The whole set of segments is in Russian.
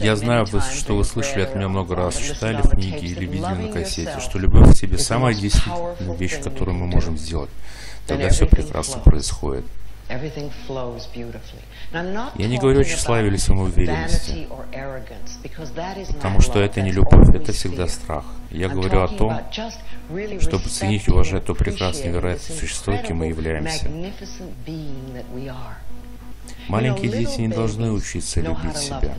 Я знаю, что вы слышали от меня много раз, читали в книге или видели на кассете, что любовь к себе самая действительная вещь, которую мы можем сделать. Тогда все прекрасно происходит. Я не говорю о тщеславии или самоуверенности, потому что это не любовь, это всегда страх. Я говорю о том, чтобы ценить и уважать то прекрасное, невероятное существо, кем мы являемся. Маленькие дети не должны учиться любить себя.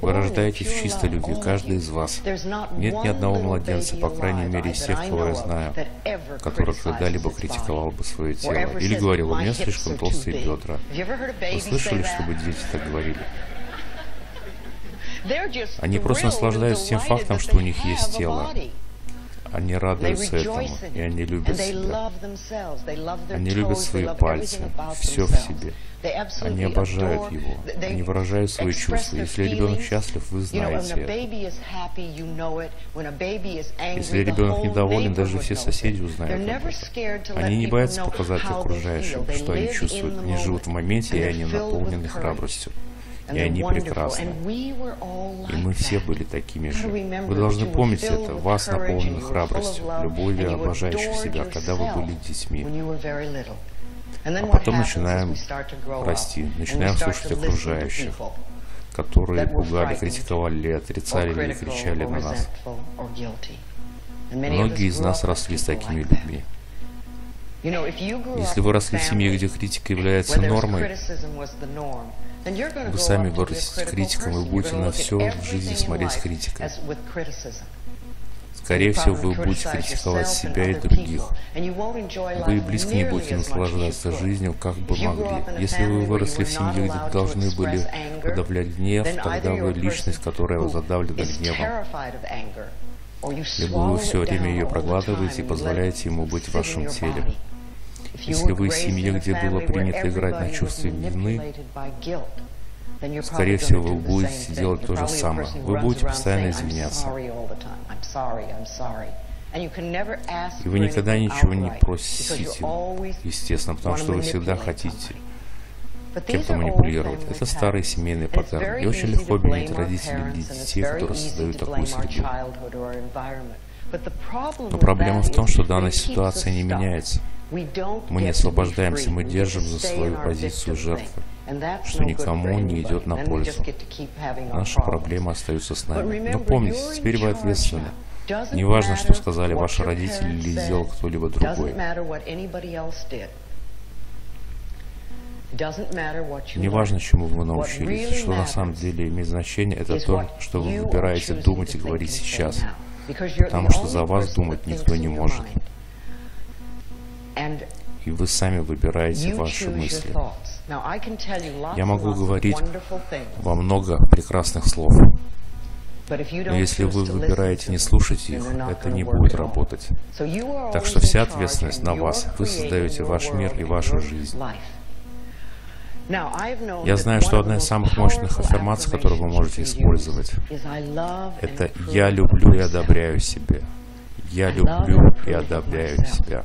Вы рождаетесь в чистой любви, каждый из вас. Нет ни одного младенца, по крайней мере, из тех, кого я знаю, который когда-либо критиковал бы свое тело или говорил: у меня слишком толстые бедра. Вы слышали, чтобы дети так говорили? Они просто наслаждаются тем фактом, что у них есть тело. Они радуются этому, и они любят себя. Они любят свои пальцы, все в себе. Они обожают его, они выражают свои чувства. Если ребенок счастлив, вы знаете это. Если ребенок недоволен, даже все соседи узнают об этом. Они не боятся показать окружающим, что они чувствуют. Они живут в моменте, и они наполнены храбростью. И они прекрасны. И мы все были такими же. Вы должны помнить это. Вас наполнено храбростью, любовью, обожающих себя, когда вы были детьми. А потом начинаем расти, начинаем слушать окружающих, которые пугали, критиковали, отрицали или кричали на нас. Многие из нас росли с такими людьми. Если вы росли в семье, где критика является нормой, вы сами вырастете критиком, и будете на все в жизни смотреть с критикой. Скорее всего, вы будете критиковать себя и других. Вы и близко не будете наслаждаться жизнью, как бы могли. Если вы выросли в семье, где должны были подавлять гнев, тогда вы личность, которая вас задавлена гневом. Либо вы все время ее проглатываете и позволяете ему быть в вашем теле. Если вы из семьи, где было принято играть на чувстве вины, скорее всего, вы будете делать то же самое. Вы будете постоянно извиняться. И вы никогда ничего не просите, естественно, потому что вы всегда хотите кем-то манипулировать. Это старый семейный паттерн. И очень легко обвинить родителей и детей, которые создают такую среду. Но проблема в том, что данная ситуация не меняется. Мы не освобождаемся, мы держим за свою позицию жертвы, что никому не идет на пользу. Наши проблемы остаются с нами. Но помните, теперь вы ответственны. Не важно, что сказали ваши родители или сделал кто-либо другой. Не важно, чему вы научились. Что на самом деле имеет значение, это то, что вы выбираете думать и говорить сейчас. Потому что за вас думать никто не может. И вы сами выбираете ваши мысли. Я могу говорить вам много прекрасных слов, но если вы выбираете не слушать их, это не будет работать. Так что вся ответственность на вас. Вы создаете ваш мир и вашу жизнь. Я знаю, что одна из самых мощных аффирмаций, которую вы можете использовать, это «Я люблю и одобряю себя». Я люблю и одобряю себя.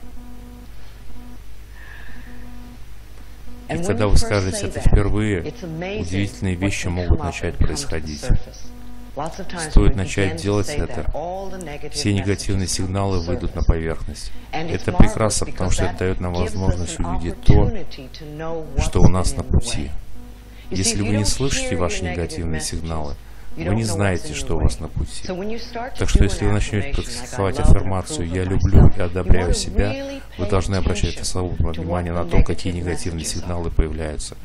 И когда вы скажете это впервые, удивительные вещи могут начать происходить. Стоит начать делать это, все негативные сигналы выйдут на поверхность. Это прекрасно, потому что это дает нам возможность увидеть то, что у нас на пути. Если вы не слышите ваши негативные сигналы, вы не знаете, что у вас на пути. Так что если вы начнете практиковать аффирмацию «Я люблю и одобряю себя», вы должны обращать особое внимание на то, какие негативные сигналы появляются,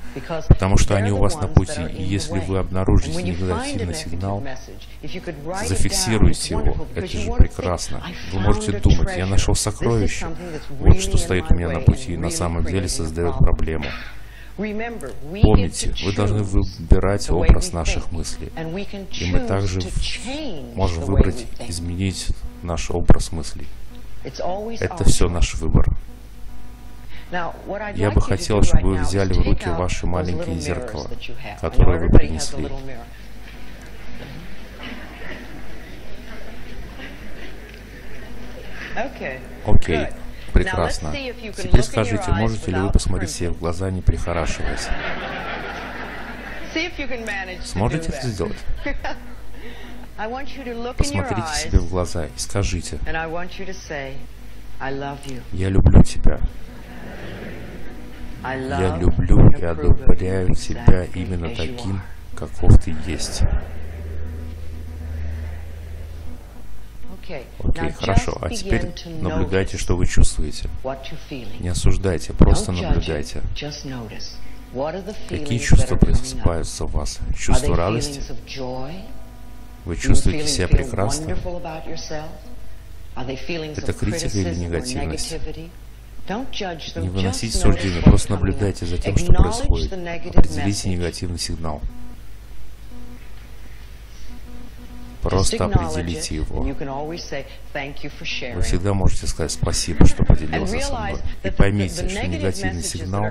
потому что они у вас на пути. И если вы обнаружите негативный сигнал, зафиксируйте его. Это же прекрасно. Вы можете думать: «Я нашел сокровище, вот что стоит у меня на пути и на самом деле создает проблему». Помните, вы должны выбирать образ наших мыслей, и мы также можем выбрать, изменить наш образ мыслей. Это все наш выбор. Я бы хотел, чтобы вы взяли в руки ваши маленькие зеркала, которые вы принесли. Окей. Прекрасно. Теперь скажите, можете ли вы посмотреть себе в глаза, не прихорашиваясь? Сможете это сделать? Посмотрите себе в глаза и скажите: я люблю тебя. Я люблю и одобряю тебя именно таким, каков ты есть. Окей, хорошо. А теперь наблюдайте, что вы чувствуете. Не осуждайте, просто наблюдайте. Какие чувства просыпаются в вас? Чувство радости? Вы чувствуете себя прекрасно? Это критика или негативность? Не выносите суждения, просто наблюдайте за тем, что происходит. Определите негативный сигнал. Просто определите его. Вы всегда можете сказать спасибо, что поделился со мной. И поймите, что негативный сигнал,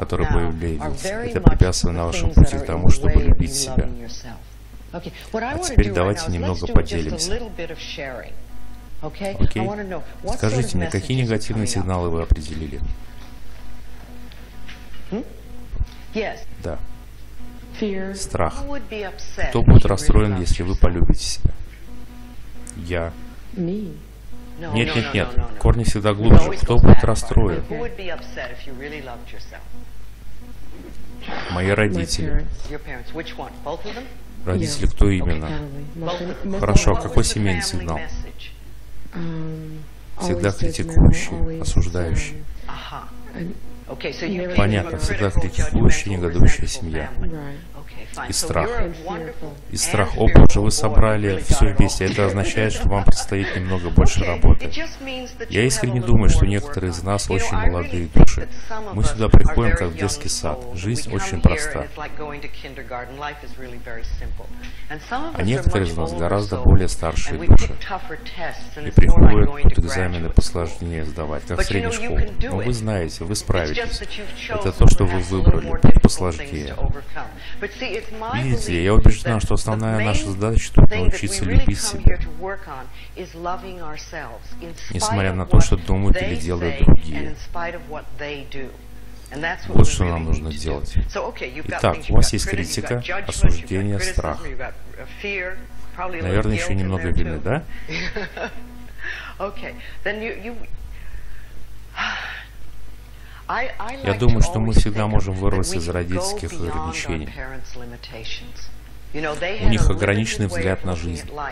который появляется, это препятствие на вашем пути к тому, чтобы любить себя. А теперь давайте немного поделимся. Окей? Скажите мне, какие негативные сигналы вы определили? Да. Страх. Кто будет расстроен, если вы полюбите себя? Я. Нет. Корни всегда глубже. Кто будет расстроен? Мои родители. Родители кто именно? Хорошо, а какой семейный сигнал? Всегда критикующий, осуждающий. Понятно, всегда критикующая, негодующая семья. И страх. И страх. О боже, вы собрали все вместе. Это означает, что вам предстоит немного больше работы. Я искренне думаю, что некоторые из нас очень молодые души. Мы сюда приходим, как в детский сад. Жизнь очень проста. А некоторые из нас гораздо более старшие души. И приходят тут экзамены посложнее сдавать, как в средней школе. Но вы знаете, вы справитесь. Это то, что вы выбрали. Посложнее. Видите, я убеждена, что основная наша задача тут научиться любить себя, несмотря на то, что думают или делают другие. Вот что нам нужно делать. Итак, у вас есть критика, осуждение, страх. Наверное, еще немного вины, да? Я думаю, что мы всегда можем вырваться из родительских ограничений. У них ограниченный взгляд на жизнь. А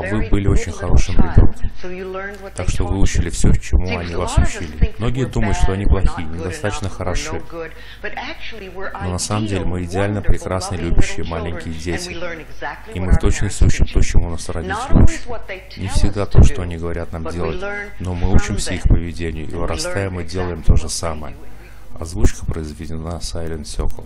вы были очень хорошим ребенком. Так что вы учили все, чему они вас учили. Многие думают, что они плохие, недостаточно хороши. Но на самом деле мы идеально прекрасные, любящие маленькие дети. И мы в точности учим то, чему нас родители учат. Не всегда то, что они говорят нам делать, но мы учимся их поведению и вырастаем и делаем то же самое. Озвучка произведена Silent Circle.